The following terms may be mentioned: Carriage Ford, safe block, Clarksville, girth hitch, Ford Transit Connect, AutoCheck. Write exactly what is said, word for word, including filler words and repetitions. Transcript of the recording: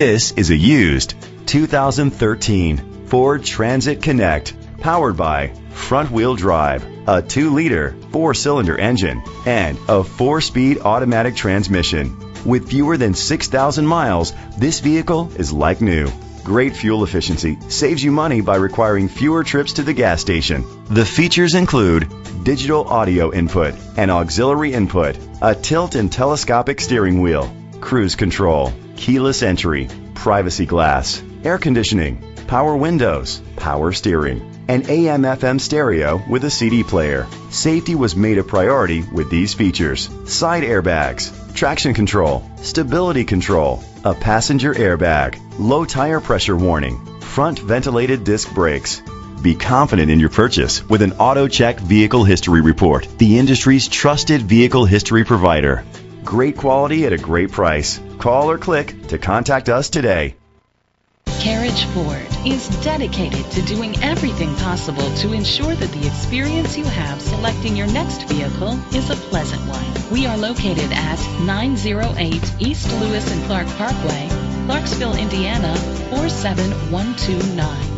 This is a used two thousand thirteen Ford Transit Connect, powered by front-wheel drive, a two liter four cylinder engine, and a four speed automatic transmission. With fewer than six thousand miles, this vehicle is like new. Great fuel efficiency saves you money by requiring fewer trips to the gas station. The features include digital audio input and auxiliary input, a tilt and telescopic steering wheel, cruise control, keyless entry, privacy glass, air conditioning, power windows, power steering, and A M F M stereo with a C D player. Safety was made a priority with these features: side airbags, traction control, stability control, a passenger airbag, low tire pressure warning, front ventilated disc brakes. Be confident in your purchase with an AutoCheck Vehicle History Report, the industry's trusted vehicle history provider. Great quality at a great price. Call or click to contact us today. Carriage Ford is dedicated to doing everything possible to ensure that the experience you have selecting your next vehicle is a pleasant one. We are located at nine oh eight East Lewis and Clark Parkway, Clarksville, Indiana four seven one two nine.